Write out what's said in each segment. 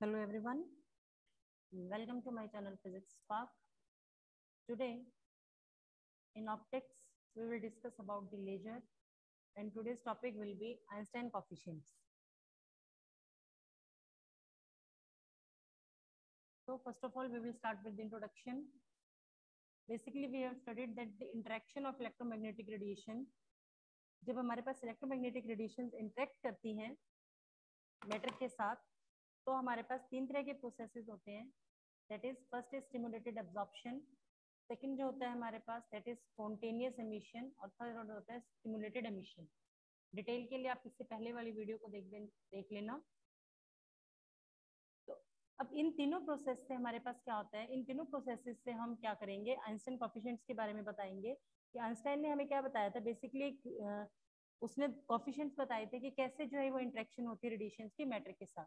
Hello everyone, welcome to my channel Physics Spark. Today in optics we will discuss about the laser, and today's topic will be Einstein coefficients. So first of all we will start with the introduction. Basically we have studied that the interaction of electromagnetic radiation, जब हमारे पास electromagnetic radiations interact करती हैं matter के साथ, तो हमारे पास तीन तरह के प्रोसेसेस होते हैं. That is first is stimulated absorption, second जो होता है हमारे पास दैट इज स्पॉन्टेनियस एमिशन, और थर्ड होता है स्टिमुलेटेड एमिशन. डिटेल के लिए आप इससे पहले वाली वीडियो को देख लेना. तो अब इन तीनों प्रोसेस से हमारे पास क्या होता है, इन तीनों प्रोसेसेस से हम क्या करेंगे, आइंस्टाइन कोफिशिएंट्स के बारे में बताएंगे कि आइंस्टाइन ने हमें क्या बताया था. बेसिकली उसने कोफिशिएंट्स बताए थे कि कैसे जो है वो इंट्रैक्शन होती है रेडिएशंस की मैटर के साथ.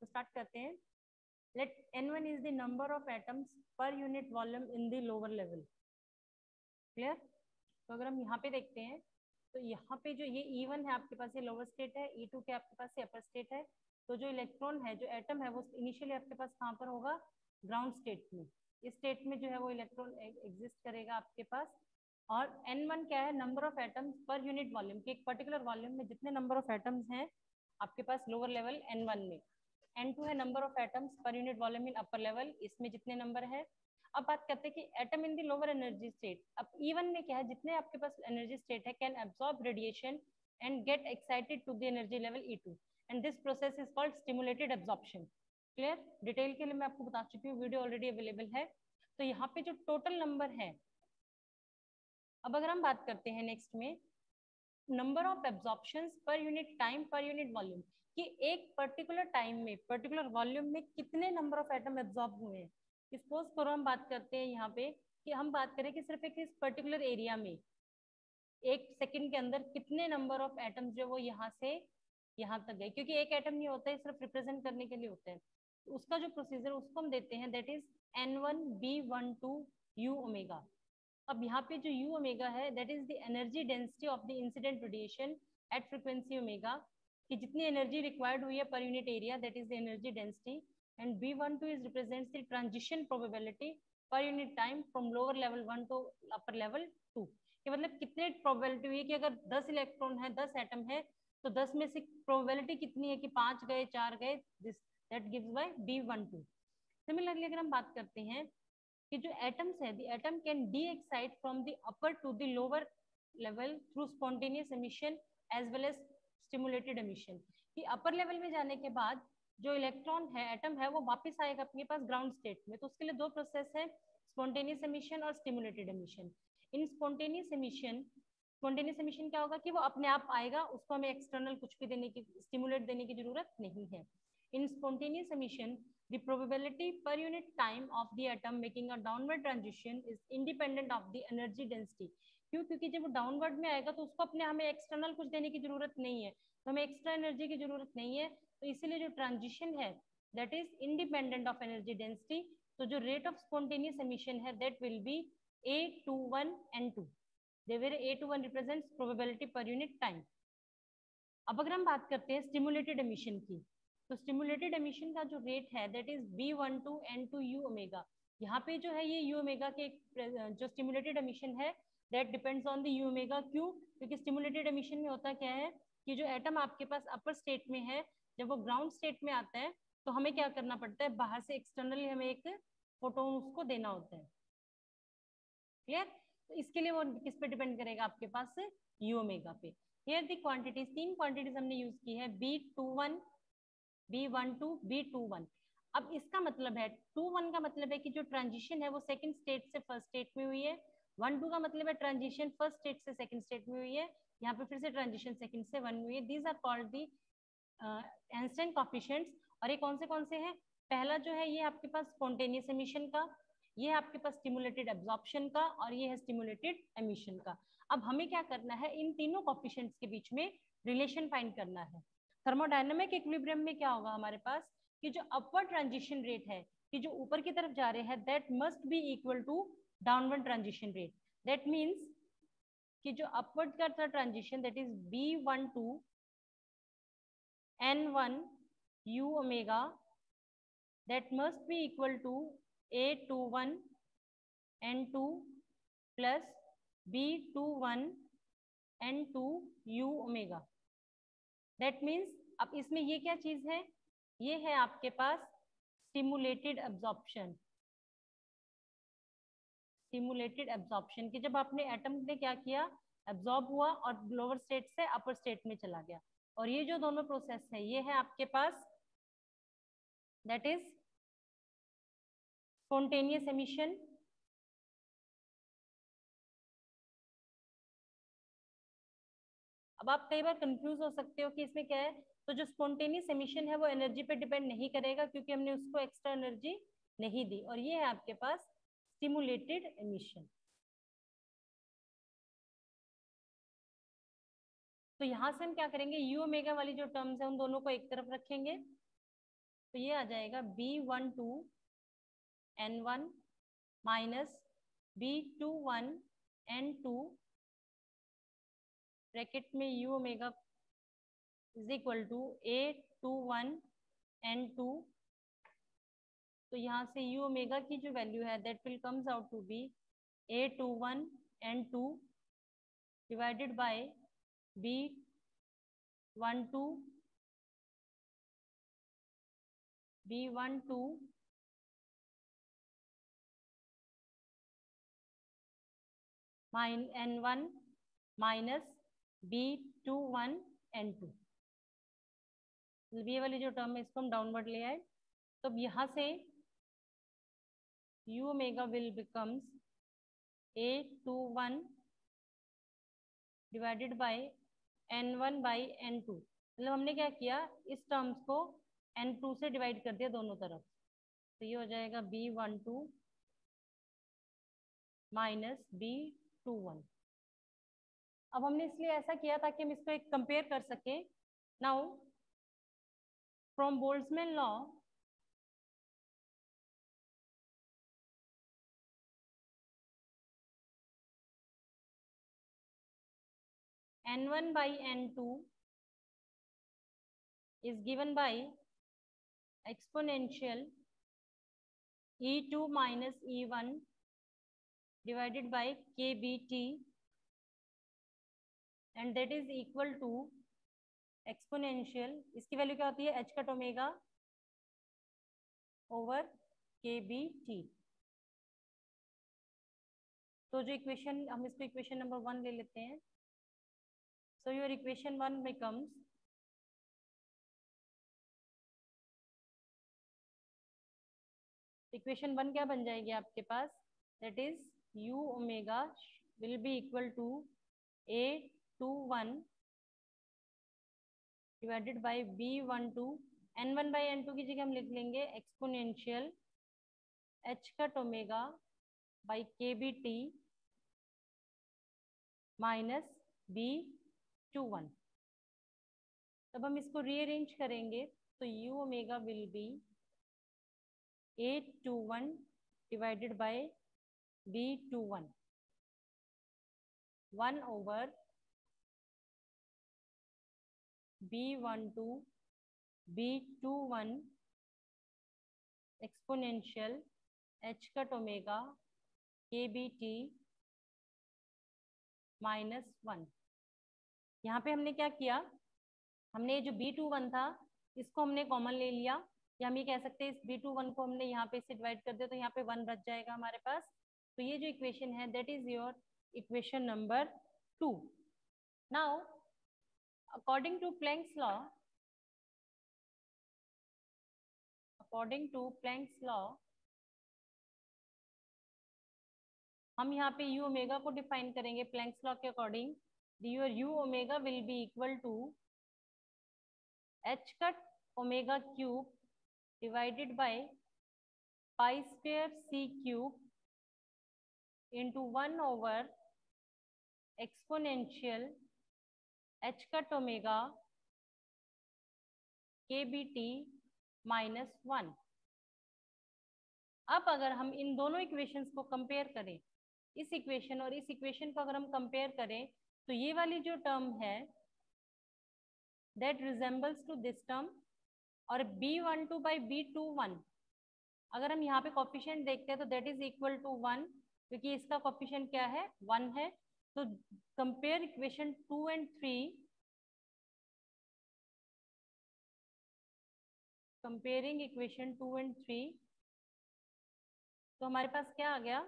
तो स्टार्ट करते हैं. Let n1 is the number of atoms per unit volume in the lower level. Clear? तो अगर हम यहाँ पे देखते हैं तो यहाँ पे जो ये E1 है आपके पास, ये लोअर स्टेट है. E2 के आपके पास ये अपर स्टेट है. तो जो इलेक्ट्रॉन है, जो एटम है, वो इनिशियली आपके पास कहाँ पर होगा, ग्राउंड स्टेट में. इस स्टेट में जो है वो इलेक्ट्रॉन एग्जिस्ट करेगा आपके पास. और n1 क्या है, number of atoms per unit volume, के एक पर्टिकुलर वॉल्यूम में जितने नंबर ऑफ एटम्स हैं आपके पास लोअर लेवल n1 में. N2 है number of atoms per unit volume in upper level, इसमें जितने नंबर है. अब बात करते हैं कि atom in the lower energy state. अब E1 में क्या है, जितने आपके पास एनर्जी स्टेट है can absorb radiation and get excited to the energy level E2, and this process is called stimulated absorption. Clear? Detail के लिए मैं आपको बता चुकी हूँ, वीडियो ऑलरेडी अवेलेबल है. तो यहाँ पे जो टोटल नंबर है, अब अगर हम बात करते हैं नेक्स्ट में number of absorption per unit time per unit volume, कि एक पर्टिकुलर टाइम में पर्टिकुलर वॉल्यूम में कितने नंबर ऑफ एटम एब्जॉर्ब हुए हैं. सपोज करो हम बात करते हैं यहाँ पे कि हम बात करें कि सिर्फ एक इस पर्टिकुलर एरिया में एक सेकंड के अंदर कितने नंबर ऑफ एटम्स जो वो यहाँ से यहाँ तक गए, क्योंकि एक एटम नहीं होता है, सिर्फ रिप्रेजेंट करने के लिए होता है. तो उसका जो प्रोसीजर उसको हम देते हैं दैट इज n1b12u ओमेगा. अब यहाँ पे जो u ओमेगा है that is the energy density of the incident radiation at frequency omega, कि जितनी एनर्जी रिक्वायर्ड हुई है per unit area, that is the energy density. And B12 is represents the transition probability per unit time from lower level 1 to upper level 2, कि मतलब कितने probability हुई है कि अगर 10 इलेक्ट्रॉन है, 10 एटम है, तो 10 में से प्रोबेबिलिटी कितनी है कि 5 गए, 4 गए. This that gives by B12. Similarly अगर हम बात करते हैं कि जो एटम्स है, the atom can D excite from the upper to the lower level through spontaneous emission as well as stimulated emission, कि अपर लेवल में जाने के बाद जो इलेक्ट्रॉन है, एटम है, वो वापस आएगा अपने पास ग्राउंड स्टेट में. तो उसके लिए दो प्रोसेस है, स्पॉन्टेनियस एमिशन और stimulated emission. In spontaneous emission क्या होगा कि वो अपने आप आएगा, उसको हमें एक्सटर्नल कुछ भी देने की, स्टिमुलेट देने की जरूरत नहीं है. In spontaneous emission the probability per unit time of the atom making a downward transition is independent of the energy density. क्यों? क्योंकि जब वो डाउनवर्ड में आएगा तो उसको अपने हमें एक्सटर्नल कुछ देने की जरूरत नहीं है, तो हमें एक्स्ट्रा एनर्जी की जरूरत नहीं है. तो इसीलिए जो ट्रांजिशन है that is independent of energy density. तो जो रेट ऑफ स्पॉन्टेनियस एमिशन है that will be A21 N2. A21 represents probability per unit time. अब अगर हम बात करते हैं स्टिमुलेटेड एमिशन की, तो स्टिमुलेटेड एमिशन का जो रेट है that is B12 N2 U omega. यहाँ पे जो है ये U ओमेगा के जो स्टिमुलेटेड एमिशन है that depends on the U omega. क्यों? क्योंकि स्टिमुलेटेड एमिशन में होता क्या है कि जो एटम आपके पास अपर स्टेट में है, जब वो ग्राउंड स्टेट में आता है तो हमें क्या करना पड़ता है, बाहर से एक्सटर्नली हमें एक फोटोन उसको देना होता है. क्लियर? तो इसके लिए वो किस पे डिपेंड करेगा आपके पास, U ओमेगा पे. हियर द क्वांटिटीज, तीन क्वांटिटीज हमने यूज की है, B21, B12, B21. अब इसका मतलब है 21 का मतलब है कि जो ट्रांजिशन है वो सेकेंड स्टेट से फर्स्ट स्टेट में हुई है. 12 का मतलब है ट्रांजिशन फर्स्ट स्टेट से सेकंड स्टेट में हुई है, यहाँ पे फिर से ट्रांजिशन सेकंड से 1 में हुई है. These are called the Einstein coefficients. और ये कौन से हैं, पहला जो है ये आपके पास स्पॉन्टेनियस एमिशन का, ये आपके पास स्टिमुलेटेड एब्जॉर्प्शन का, और ये है स्टिमुलेटेड एमिशन का. अब हमें क्या करना है, इन तीनों कोफिशिएंट्स के बीच में रिलेशन फाइंड करना है. थर्मोडायनामिक इक्विलिब्रियम में क्या होगा हमारे पास कि जो अपर ट्रांजिशन रेट है, कि जो ऊपर की तरफ जा रहे हैं, that must be equal to downward transition rate. That means कि जो अपवर्ड का था transition that is B12 N1 U omega that must be equal to A21 N2 plus B21 N2 U omega. That means अब इसमें ये क्या चीज है, ये है आपके पास स्टिमुलेटेड एब्जॉर्प्शन। स्टिमुलेटेड एब्जॉर्प्शन कि जब आपने एटम ने क्या किया, एब्जॉर्ब हुआ और लोअर स्टेट से अपर स्टेट में चला गया। और ये जो दोनों प्रोसेस है ये है आपके पास दैट इज स्पॉन्टेनियस एमिशन आप कई बार कंफ्यूज हो सकते हो कि इसमें क्या है। तो जो स्पॉन्टेनियस एमिशन है वो एनर्जी पे डिपेंड नहीं करेगा क्योंकि हमने उसको एक्स्ट्रा एनर्जी नहीं दी। और ये है आपके पास स्टिमुलेटेड एमिशन। तो यहाँ से हम क्या करेंगे, यू ओमेगा वाली जो टर्म्स है उन दोनों को एक तरफ रखेंगे। तो ये आ जाएगा B12N1 माइनस B21N2 ब्रैकेट में u omega is equal to A21N2। तो यहाँ से u ओमेगा की जो वैल्यू है that will comes out to be A21N2 divided by B12 N1 minus B21N2। ये वाली जो टर्म है इसको हम डाउनवर्ड ले आए। तो अब यहाँ से U omega will becomes A21 divided by N1 by N2। मतलब हमने क्या किया, इस टर्म्स को N2 से डिवाइड कर दिया दोनों तरफ। तो ये हो जाएगा B12 माइनस B21। अब हमने इसलिए ऐसा किया ताकि हम इसको एक कंपेयर कर सकें। Now from Boltzmann law N1 by N2 is given by exponential E2 minus E1 divided by KBT and that is equal to exponential, इसकी वैल्यू क्या होती है, h cut omega over KBT। तो जो इक्वेशन, हम इसको इक्वेशन नंबर 1 ले लेते हैं। So your equation 1 becomes equation 1 क्या बन जाएगी आपके पास that is u omega will be equal to A21 divided by B12 N1 by N2 की जगह हम लिख लेंगे exponential h cut omega by KBT minus B21। तब हम इसको रीअरेंज करेंगे तो U omega will be A21 divided by B21 1 over B12 B21 exponential h cut omega KBT minus 1। यहाँ पे हमने क्या किया, हमने जो B21 था इसको हमने कॉमन ले लिया, या हम ये कह सकते हैं इस B21 को हमने यहाँ पे से डिवाइड कर दिया तो यहाँ पे 1 बच जाएगा हमारे पास। तो ये जो इक्वेशन है that is your equation number 2. Now, according to Planck's law, हम यहाँ पे u omega को define करेंगे Planck's law के according. Your u omega will be equal to h cut omega cube divided by pi square c cube into 1 over exponential h cut omega KBT minus 1। अब अगर हम इन दोनों equations को compare करें, इस equation और इस इक्वेशन को अगर हम कंपेयर करें तो ये वाली जो टर्म है that resembles to this term और B12 बाई B21 अगर हम यहाँ पे कोफिशिएंट देखते हैं तो दैट इज इक्वल टू 1, क्योंकि इसका कोफिशिएंट क्या है 1 है। तो compare equation 2 and 3, comparing equation 2 and 3, तो हमारे पास क्या आ गया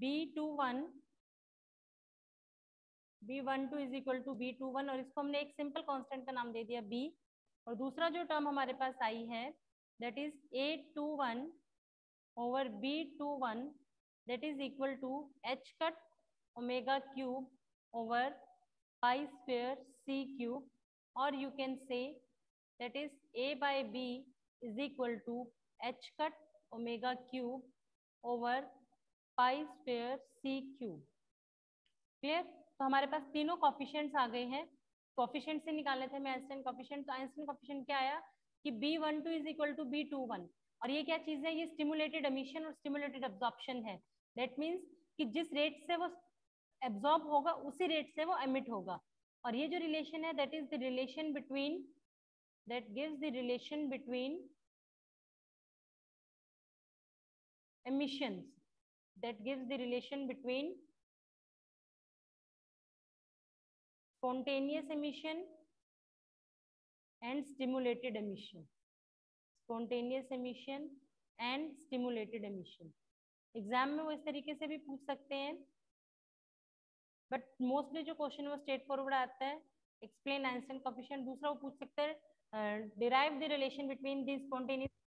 B12 is equal to B21, और इसको हमने एक सिंपल कांस्टेंट का नाम दे दिया B, और दूसरा जो टर्म हमारे पास आई है that is A21 over B21 that is equal to H cut omega cube over pi square C cube, और you can say that is A by B is equal to H cut omega cube over pi square C cube. Clear? तो हमारे पास तीनों coefficients आ गए हैं। Coefficient से निकाले थे Einstein coefficient, तो आइंस्टाइन कोफिशिएंट क्या आया कि B12 is equal to B21, और ये क्या चीज है, ये स्टिमुलेटेड एमिशन और स्टिमुलेटेड एब्जॉर्प्शन है। दैट मींस कि जिस रेट से वो एब्जॉर्ब होगा उसी रेट से वो एमिट होगा, और ये जो रिलेशन है that is the relation between, that gives the relation between emissions, that gives the relation between spontaneous emission and stimulated emission, spontaneous emission and stimulated emission। Exam में वो इस तरीके से भी पूछ सकते हैं, बट मोस्टली जो क्वेश्चन वो स्ट्रेट फॉरवर्ड आता है, एक्सप्लेन आइंस्टाइन कोफिशिएंट। दूसरा वो पूछ सकते हैं derive the relation between the spontaneous